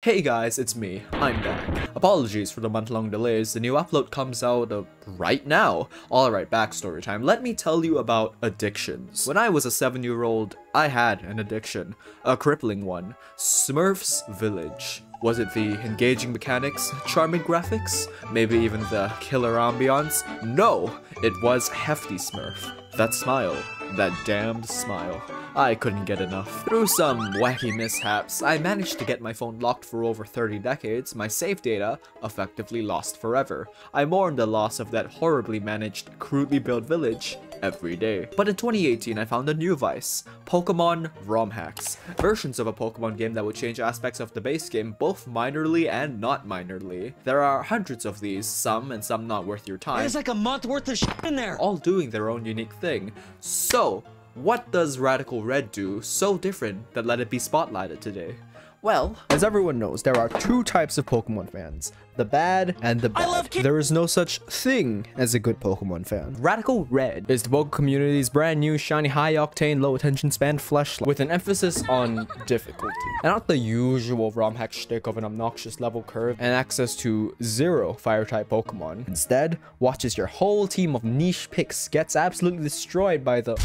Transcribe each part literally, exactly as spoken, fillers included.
Hey guys, it's me, I'm back. Apologies for the month-long delays, the new upload comes out uh, right now. Alright, back story time. Let me tell you about addictions. When I was a seven-year-old, I had an addiction. A crippling one. Smurf's Village. Was it the engaging mechanics, charming graphics, maybe even the killer ambiance? No! It was Hefty Smurf. That smile. That damned smile. I couldn't get enough. Through some wacky mishaps, I managed to get my phone locked for over thirty decades, my save data effectively lost forever. I mourn the loss of that horribly managed, crudely built village every day. But in twenty eighteen, I found a new vice, Pokemon ROM hacks. Versions of a Pokemon game that would change aspects of the base game, both minorly and not minorly. There are hundreds of these, some and some not worth your time. There's like a month worth of shit in there! All doing their own unique thing. So, what does Radical Red do so different that let it be spotlighted today? Well, as everyone knows, there are two types of Pokemon fans, the bad and the bad. There is no such thing as a good Pokemon fan. Radical Red is the Pokemon community's brand new, shiny, high-octane, low-attention span fleshlight with an emphasis on difficulty, and not the usual ROM hack shtick of an obnoxious level curve and access to zero fire-type Pokemon. Instead, watches your whole team of niche picks gets absolutely destroyed by the...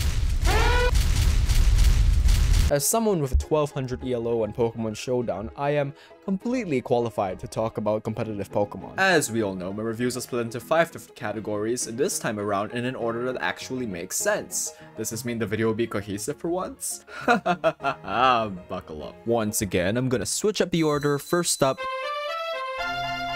As someone with a twelve hundred E L O on Pokemon Showdown, I am completely qualified to talk about competitive Pokemon. As we all know, my reviews are split into five different categories, and this time around in an order that actually makes sense. Does this mean the video will be cohesive for once? Buckle up. Once again, I'm gonna switch up the order. First up,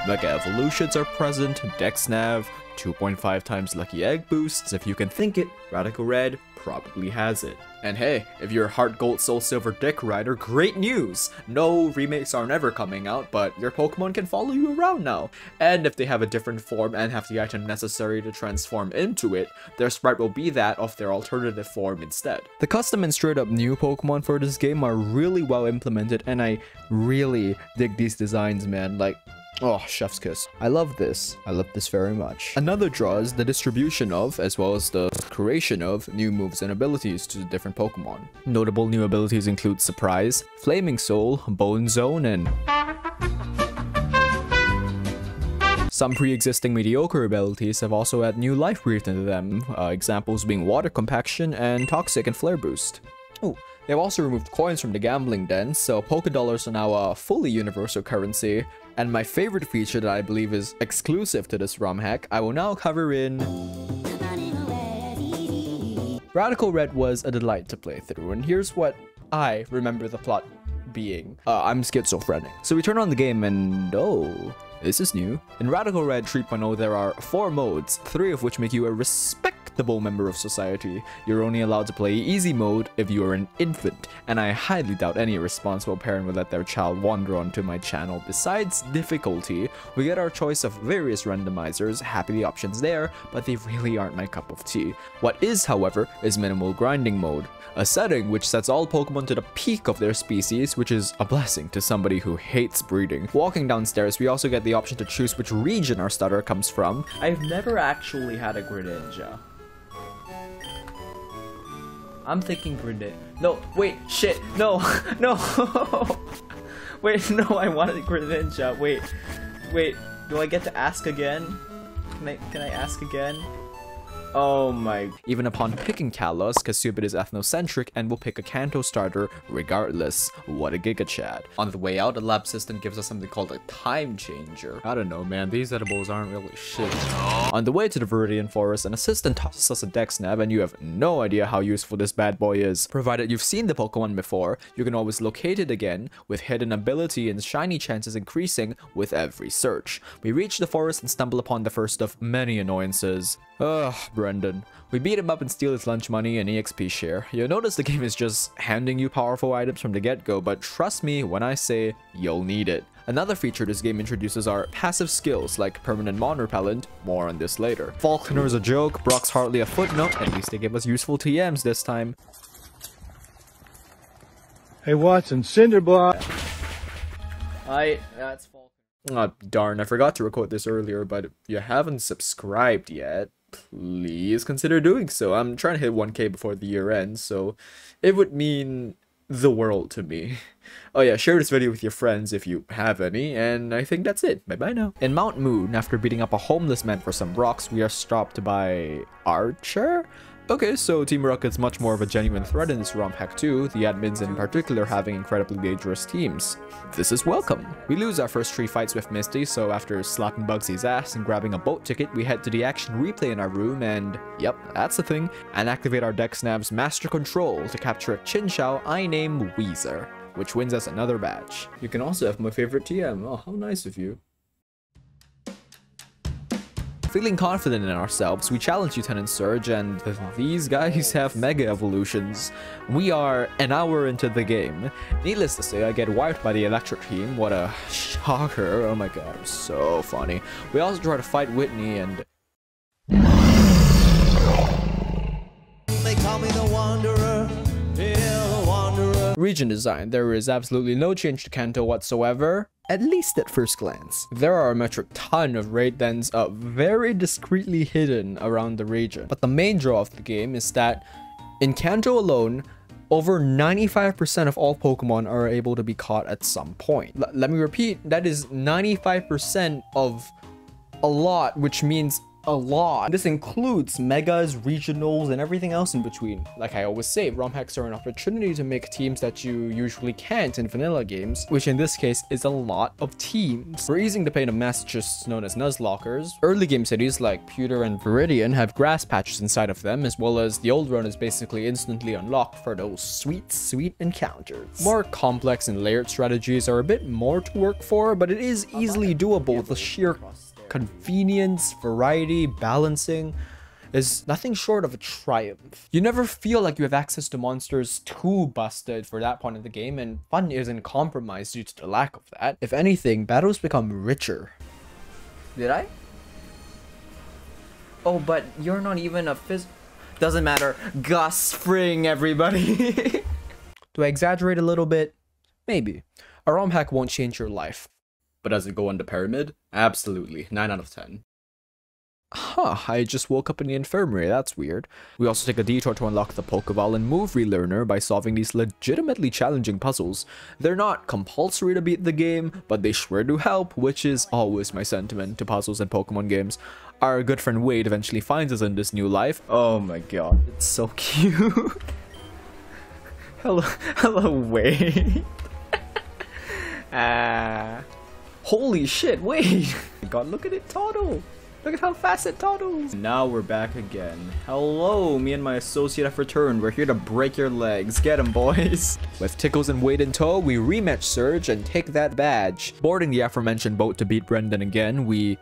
Mega Evolutions are present, Dex Nav, two point five times Lucky Egg boosts, if you can think it, Radical Red probably has it. And hey, if you're a Heart Gold Soul Silver dick rider, great news! No remakes are never coming out, but your Pokemon can follow you around now. And if they have a different form and have the item necessary to transform into it, their sprite will be that of their alternative form instead. The custom and straight up new Pokemon for this game are really well implemented, and I really dig these designs, man. Like, oh, chef's kiss. I love this. I love this very much. Another draw is the distribution of, as well as the creation of, new moves and abilities to different Pokemon. Notable new abilities include Surprise, Flaming Soul, Bone Zone, and... some pre-existing mediocre abilities have also had new life breathed into them, uh, examples being Water Compaction and Toxic and Flare Boost. Ooh. They've also removed coins from the gambling den, so Poké Dollars are now a fully universal currency. And my favorite feature that I believe is exclusive to this ROM hack, I will now cover in... Radical Red was a delight to play through, and here's what I remember the plot being. Uh, I'm schizophrenic. So we turn on the game and... oh... this is new. In Radical Red three point oh, there are four modes, three of which make you a respectable member of society. You're only allowed to play easy mode if you are an infant, and I highly doubt any responsible parent would let their child wander onto my channel. Besides difficulty, we get our choice of various randomizers, happy the options there, but they really aren't my cup of tea. What is, however, is minimal grinding mode, a setting which sets all Pokemon to the peak of their species, which is a blessing to somebody who hates breeding. Walking downstairs, we also get the the option to choose which region our starter comes from. I've never actually had a Greninja. I'm thinking Greninja. No, wait, shit, no, no. Wait, no, I wanted Greninja. Wait, wait, do I get to ask again? Can I, can I ask again? Oh my. Even upon picking Kalos, Kasubid is ethnocentric and will pick a Kanto starter regardless. What a giga chad. On the way out, the lab system gives us something called a Time Changer. I don't know, man, these edibles aren't really shit. On the way to the Viridian Forest, an assistant tosses us a Dex Nav, and you have no idea how useful this bad boy is. Provided you've seen the Pokemon before, you can always locate it again, with hidden ability and shiny chances increasing with every search. We reach the forest and stumble upon the first of many annoyances. Ugh, Brendan. We beat him up and steal his lunch money and E X P share. You'll notice the game is just handing you powerful items from the get-go, but trust me when I say you'll need it. Another feature this game introduces are passive skills like permanent mon repellent, more on this later. Faulkner's a joke, Brock's hardly a footnote, at least they gave us useful T Ms this time. Hey Watson, Cinderblock! I... that's Faulkner. Oh, darn, I forgot to record this earlier, but if you haven't subscribed yet, please consider doing so. I'm trying to hit one K before the year ends, so it would mean the world to me. Oh yeah, share this video with your friends if you have any, and I think that's it. Bye-bye now. In Mount Moon, after beating up a homeless man for some rocks, we are stopped by Archer? Okay, so Team Rocket's much more of a genuine threat in this ROM hack too, the admins in particular having incredibly dangerous teams. This is welcome. We lose our first three fights with Misty, so after slapping Bugsy's ass and grabbing a boat ticket, we head to the action replay in our room and, yep, that's the thing, and activate our Dex Nav's Master Control to capture a Chinchou I name Weezer, which wins us another badge. You can also have my favorite T M, oh how nice of you. Feeling confident in ourselves, we challenge Lieutenant Surge, and these guys have Mega Evolutions. We are an hour into the game. Needless to say, I get wiped by the Electric team. What a shocker. Oh my god, so funny. We also try to fight Whitney and... They call me the Wanderer. Yeah, the Wanderer. Region design. There is absolutely no change to Kanto whatsoever. At least at first glance. There are a metric ton of raid dens up very discreetly hidden around the region. But the main draw of the game is that in Kanto alone, over ninety-five percent of all Pokemon are able to be caught at some point. L- let me repeat, that is ninety-five percent of a lot, which means a lot. This includes megas, regionals, and everything else in between. Like I always say, ROM hacks are an opportunity to make teams that you usually can't in vanilla games, which in this case is a lot of teams. For easing the pain of Massachusetts known as Nuzlockers, early game cities like Pewter and Viridian have grass patches inside of them, as well as the old run is basically instantly unlocked for those sweet, sweet encounters. More complex and layered strategies are a bit more to work for, but it is easily doable with the sheer convenience, variety, balancing is nothing short of a triumph. You never feel like you have access to monsters too busted for that point of the game, and fun isn't compromised due to the lack of that. If anything, battles become richer. Did I? Oh, but you're not even a phys- Doesn't matter. Gus Spring, everybody. Do I exaggerate a little bit? Maybe. A ROM hack won't change your life. But does it go on the pyramid? Absolutely. nine out of ten. Huh, I just woke up in the infirmary, that's weird. We also take a detour to unlock the Pokeball and Move Relearner by solving these legitimately challenging puzzles. They're not compulsory to beat the game, but they sure do help, which is always my sentiment to puzzles and Pokemon games. Our good friend Wade eventually finds us in this new life. Oh my god, it's so cute. Hello, hello Wade. Ah... uh... Holy shit, wait! God, look at it toddle! Look at how fast it toddles! Now we're back again. Hello, me and my associate have returned. We're here to break your legs. Get him, boys! With Tickles and Wade in tow, we rematch Surge and take that badge. Boarding the aforementioned boat to beat Brendan again, we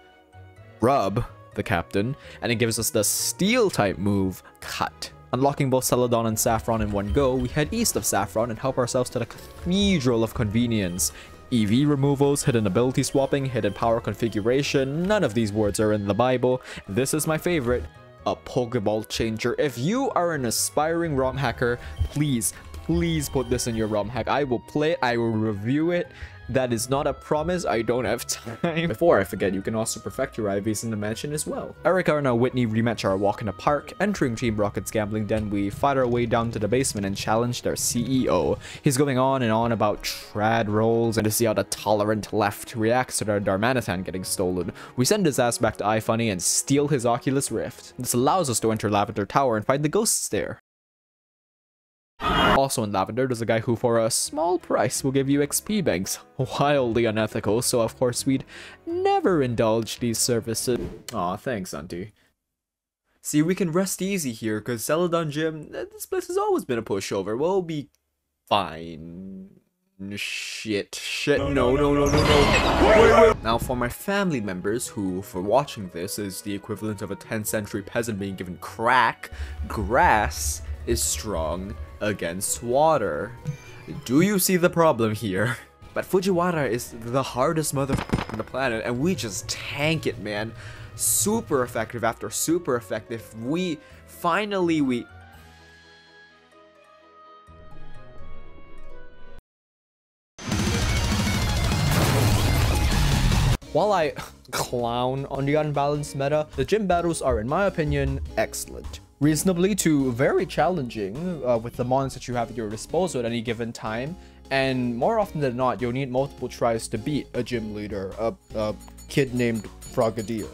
rub the captain, and it gives us the Steel-type move, Cut. Unlocking both Celadon and Saffron in one go, we head east of Saffron and help ourselves to the Cathedral of Convenience. E V removals, hidden ability swapping, hidden power configuration, none of these words are in the Bible. This is my favorite, a Pokeball changer. If you are an aspiring ROM hacker, please, please put this in your ROM hack. I will play it, I will review it. That is not a promise, I don't have time. Before I forget, you can also perfect your I Vs in the mansion as well. Erica and our Whitney rematch our walk in the park. Entering Team Rocket's gambling den, we fight our way down to the basement and challenge their C E O. He's going on and on about trad rolls and to see how the tolerant left reacts to their Darmanitan getting stolen. We send his ass back to iFunny and steal his Oculus Rift. This allows us to enter Lavender Tower and find the ghosts there. Also in Lavender, there's a guy who for a small price will give you X P banks. Wildly unethical, so of course we'd never indulge these services. Aw, thanks, auntie. See, we can rest easy here, cause Celadon Gym, this place has always been a pushover. We'll be fine. Shit, shit, no, no, no, no, no, no. Now for my family members who, for watching this, is the equivalent of a tenth century peasant being given crack, grass is strong against water. Do you see the problem here? But Fujiwara is the hardest mother on the planet and we just tank it, man. Super effective after super effective. We finally we While I clown on the unbalanced meta, the gym battles are in my opinion excellent. reasonably to very challenging uh, with the mons that you have at your disposal at any given time. And more often than not, you'll need multiple tries to beat a gym leader, a, a kid named Frogadier.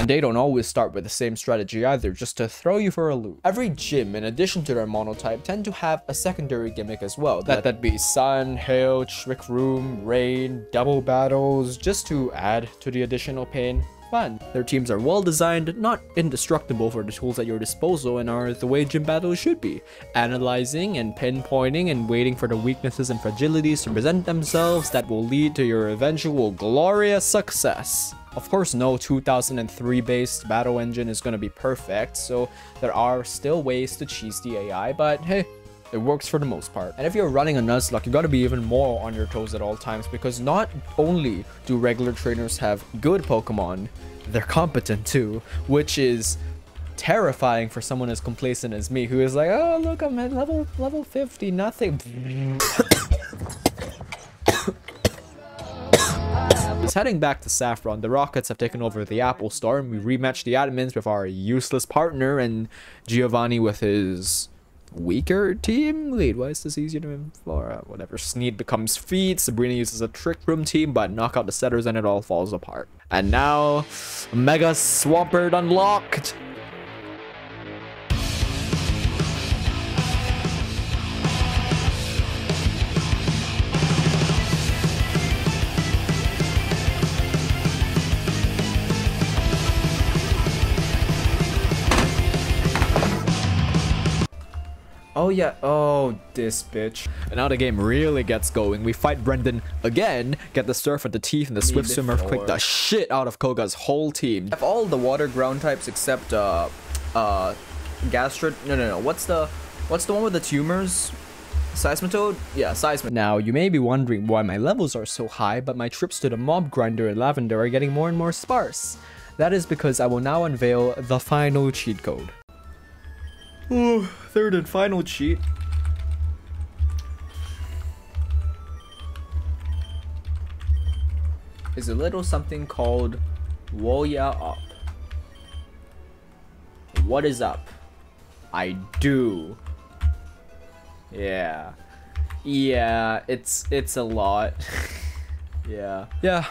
And they don't always start with the same strategy either, just to throw you for a loop. Every gym, in addition to their monotype, tend to have a secondary gimmick as well. That that be sun, hail, trick room, rain, double battles, just to add to the additional pain. Fun. Their teams are well designed, not indestructible for the tools at your disposal, and are the way gym battles should be. Analyzing and pinpointing and waiting for the weaknesses and fragilities to present themselves that will lead to your eventual glorious success. Of course, no two thousand three based battle engine is going to be perfect, so there are still ways to cheese the A I, but hey, it works for the most part. And if you're running a Nuzlocke, you gotta be even more on your toes at all times, because not only do regular trainers have good Pokemon, they're competent too, which is terrifying for someone as complacent as me, who is like, oh, look, I'm at level, level fifty, nothing. Heading back to Saffron, the Rockets have taken over the Apple Store, and we rematched the admins with our useless partner and Giovanni with his weaker team. Wait, why is this easier to Flora? Whatever. Sneed becomes Feed, Sabrina uses a Trick Room team, but knock out the setters and it all falls apart. And now, Mega Swampert unlocked! Oh yeah, oh, this bitch. And now the game really gets going. We fight Brendan again, get the Surf at the teeth, and the Swift Swimmer quick the shit out of Koga's whole team. Have all the water ground types except uh uh Gastrid. No no no, what's the what's the one with the tumors? Seismitoad? Yeah, Seismitoad. Now, you may be wondering why my levels are so high, but my trips to the mob grinder in Lavender are getting more and more sparse. That is because I will now unveil the final cheat code. Ooh, third and final cheat. Is a little something called Woya Up. What is up? I do. Yeah. Yeah, it's it's a lot. Yeah. Yeah.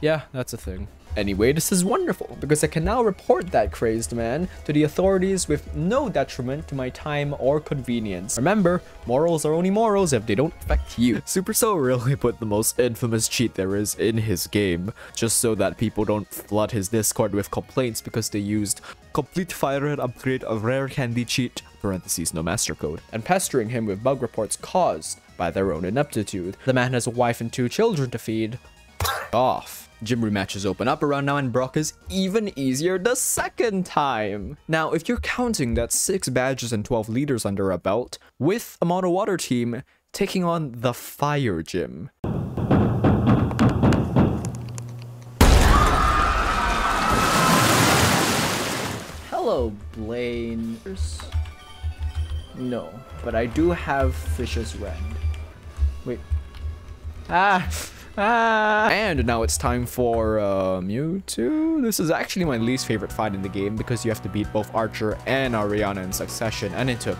Yeah, that's a thing. Anyway, this is wonderful, because I can now report that crazed man to the authorities with no detriment to my time or convenience. Remember, morals are only morals if they don't affect you. Super Soul really put the most infamous cheat there is in his game, just so that people don't flood his Discord with complaints because they used complete fire and upgrade a rare candy cheat, parentheses no master code, and pestering him with bug reports caused by their own ineptitude. The man has a wife and two children to feed. Off. Gym rematches open up around now, and Brock is even easier the second time. Now, if you're counting, that's six badges and twelve leaders under a belt, with a Mono Water team taking on the Fire Gym. Hello, Blaine. No, but I do have Fish's Rend. Wait. Ah! Ah. And now it's time for uh, Mewtwo. This is actually my least favorite fight in the game, because you have to beat both Archer and Ariana in succession, and it took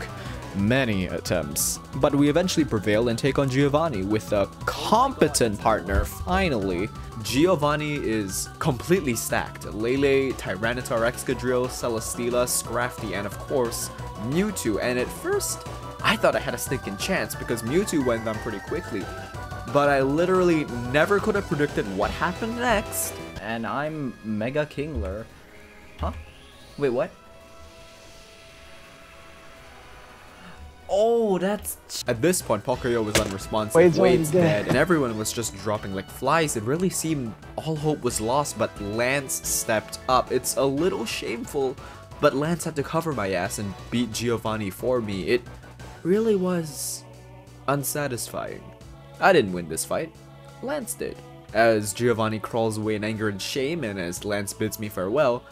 many attempts. But we eventually prevail and take on Giovanni with a competent partner, finally. Giovanni is completely stacked. Lele, Tyranitar, Excadrill, Celesteela, Scrafty, and of course, Mewtwo. And at first, I thought I had a stinking chance because Mewtwo went down pretty quickly. But I literally never could have predicted what happened next. And I'm Mega Kingler. Huh? Wait, what? Oh, that's... At this point, Pocoyo was unresponsive, Wade's, Wade's dead, and everyone was just dropping like flies. It really seemed all hope was lost, but Lance stepped up. It's a little shameful, but Lance had to cover my ass and beat Giovanni for me. It really was unsatisfying. I didn't win this fight, Lance did. As Giovanni crawls away in anger and shame, and as Lance bids me farewell,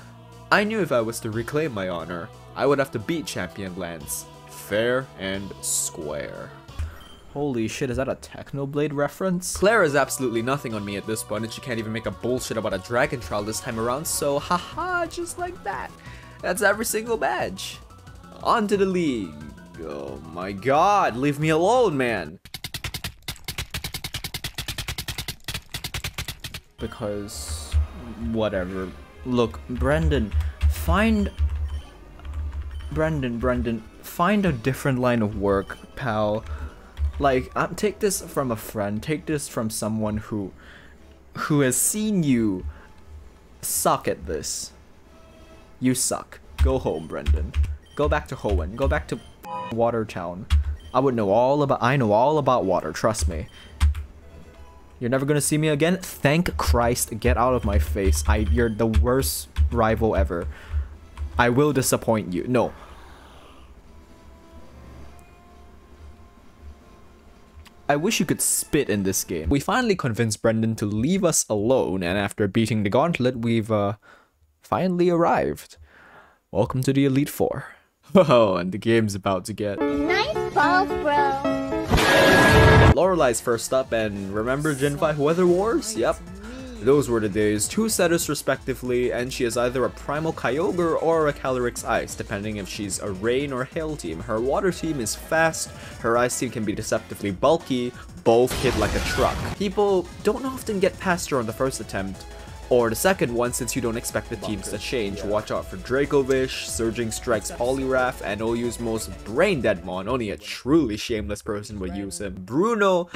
I knew if I was to reclaim my honor, I would have to beat Champion Lance, fair and square. Holy shit, is that a Technoblade reference? Claire is absolutely nothing on me at this point, and she can't even make a bullshit about a Dragon Trial this time around, so haha, just like that. That's every single badge. On to the league. Oh my god, leave me alone, man. Because, whatever. Look, Brendan, find... Brendan, Brendan, find a different line of work, pal. Like, um, take this from a friend, take this from someone who, who has seen you suck at this. You suck. Go home, Brendan. Go back to Hoenn. Go back to Watertown. I would know all about- I know all about water, trust me. You're never gonna see me again? Thank Christ, get out of my face. I- you're the worst rival ever. I will disappoint you. No. I wish you could spit in this game. We finally convinced Brendan to leave us alone, and after beating the gauntlet, we've uh, finally arrived. Welcome to the Elite Four. Oh, and the game's about to get... Nice balls, bro. Lorelei's first up, and remember Gen five Weather Wars? Yep. Those were the days. Two setters respectively, and she is either a Primal Kyogre or a Calyrex Ice, depending if she's a Rain or Hail team. Her Water team is fast, her Ice team can be deceptively bulky, both hit like a truck. People don't often get past her on the first attempt, or the second one since you don't expect the teams to change. Watch out for Dracovish, Surging Strike's Poliwrath, and O U's most brain-dead mon. Only a truly shameless person would use him. Bruno...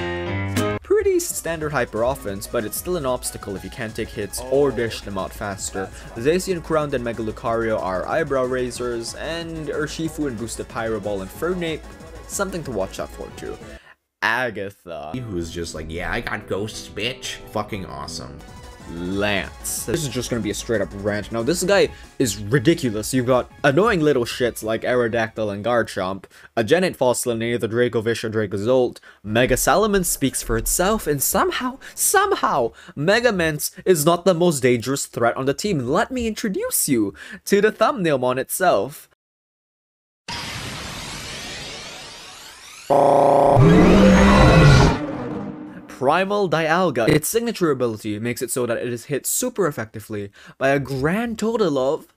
pretty standard hyper offense, but it's still an obstacle if you can't take hits or dish them out faster. Zacian Crowned and Mega Lucario are eyebrow raisers, and Urshifu and Boosted Pyro Ball and Fernape, something to watch out for too. Agatha, who's just like, yeah, I got ghosts, bitch. Fucking awesome. Lance. This is just gonna be a straight up rant. Now this guy is ridiculous. You've got annoying little shits like Aerodactyl and Garchomp, a Gen eight fossil in either Dracovish or Dracozolt, Mega Salamence speaks for itself, and somehow, somehow, Mega Mance is not the most dangerous threat on the team. Let me introduce you to the thumbnail mon itself. Primal Dialga. Its signature ability makes it so that it is hit super effectively by a grand total of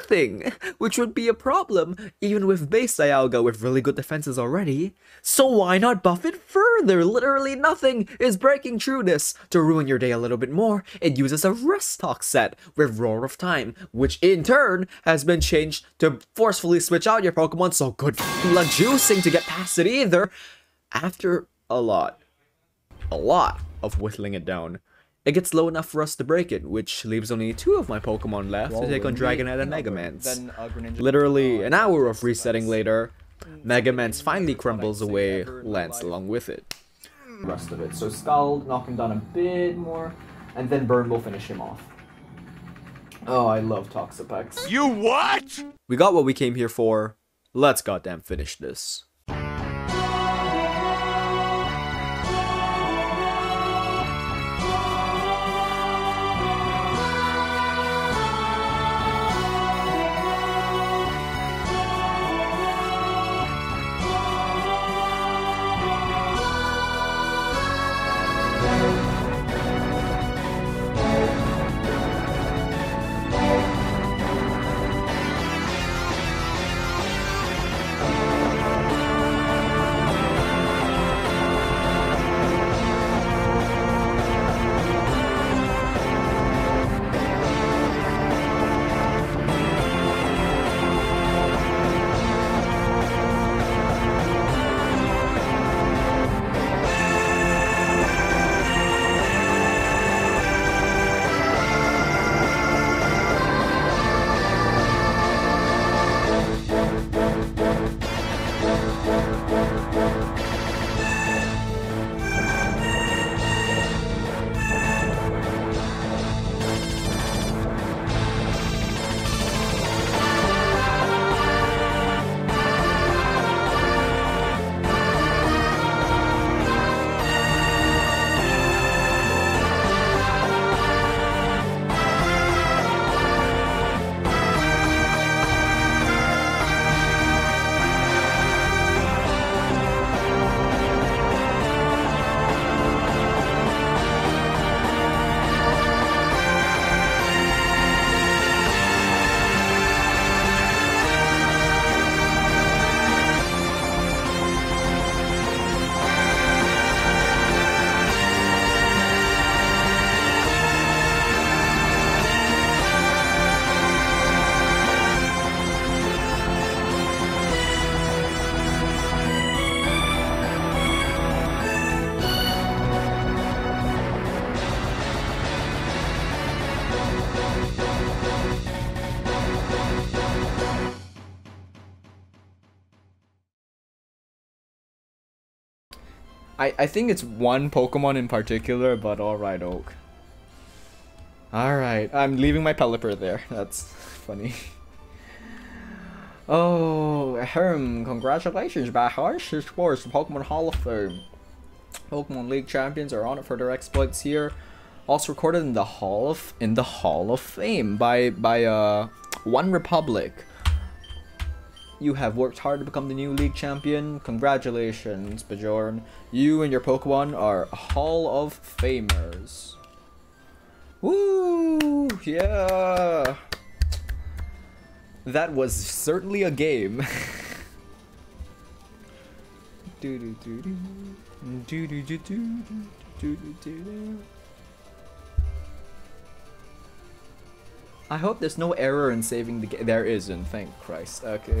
nothing, which would be a problem even with base Dialga with really good defenses already. So why not buff it further? Literally nothing is breaking through this. To ruin your day a little bit more, it uses a Restock set with Roar of Time, which in turn has been changed to forcefully switch out your Pokemon, so good luck juicing to get past it either. After a lot. a lot of whittling it down, it gets low enough for us to break it, which leaves only two of my Pokemon left well, to take on Dragonite and Mega Mance. Literally an hour of resetting later, Mega Mance finally crumbles away, Lance along with it. Rest of it. So Scald, knock him down a bit more, and then Burn will finish him off. Oh, I love Toxapex. You what? We got what we came here for. Let's goddamn finish this. I, I think it's one Pokemon in particular, but alright, Oak. Alright, I'm leaving my Pelipper there. That's funny. Oh, Herm, congratulations, by Harsh's Sports, Pokemon Hall of Fame. Pokemon League champions are honored for their exploits here. Also recorded in the Hall of in the Hall of Fame by by uh One Republic. You have worked hard to become the new league champion. Congratulations, Bjorn. You and your Pokemon are Hall of Famers. Woo! Yeah. That was certainly a game. Do do do do do do do do do do. I hope there's no error in saving the game. There isn't, thank Christ. Okay.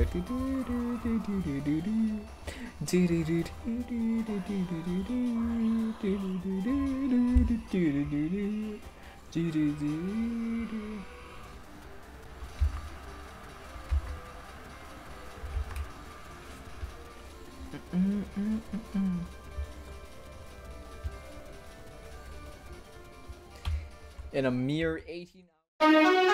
In a mere eighteen hours.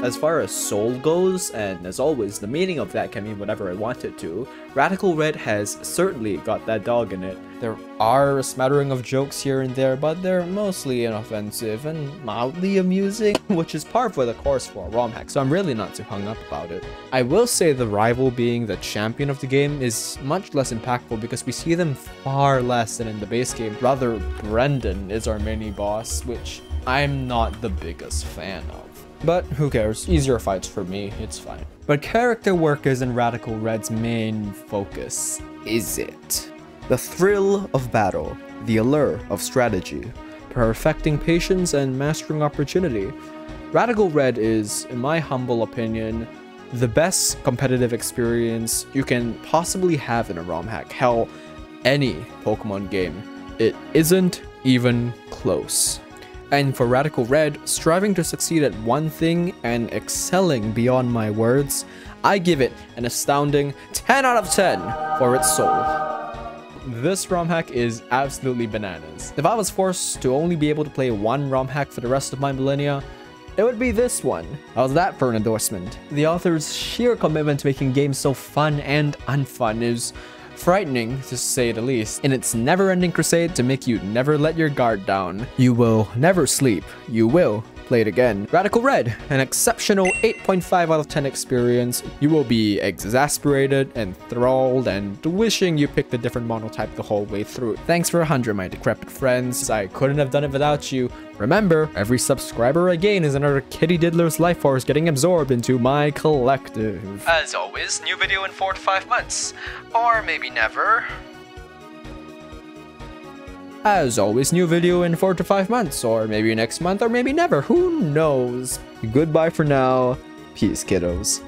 As far as Soul goes, and as always, the meaning of that can mean whatever I want it to, Radical Red has certainly got that dog in it. There are a smattering of jokes here and there, but they're mostly inoffensive and mildly amusing, which is par for the course for a ROM hack, so I'm really not too hung up about it. I will say the rival being the champion of the game is much less impactful because we see them far less than in the base game. Rather, Brendan is our mini boss, which I'm not the biggest fan of. But who cares, easier fights for me, it's fine. But character work isn't Radical Red's main focus, is it? The thrill of battle, the allure of strategy, perfecting patience and mastering opportunity. Radical Red is, in my humble opinion, the best competitive experience you can possibly have in a ROM hack. Hell, any Pokemon game. It isn't even close. And for Radical Red, striving to succeed at one thing and excelling beyond my words, I give it an astounding ten out of ten for its soul. This ROM hack is absolutely bananas. If I was forced to only be able to play one ROM hack for the rest of my millennia, it would be this one. How's that for an endorsement? The author's sheer commitment to making games so fun and unfun is frightening, to say the least, in its never-ending crusade to make you never let your guard down. You will never sleep. You will play it again. Radical Red, an exceptional eight point five out of ten experience. You will be exasperated, enthralled, and wishing you picked a different monotype the whole way through. Thanks for a hundred, my decrepit friends. I couldn't have done it without you. Remember, every subscriber I gain is another kitty diddler's life force getting absorbed into my collective. As always, new video in four to five months. Or maybe never. As always, new video in four to five months. Or maybe next month, or maybe never. Who knows? Goodbye for now. Peace, kiddos.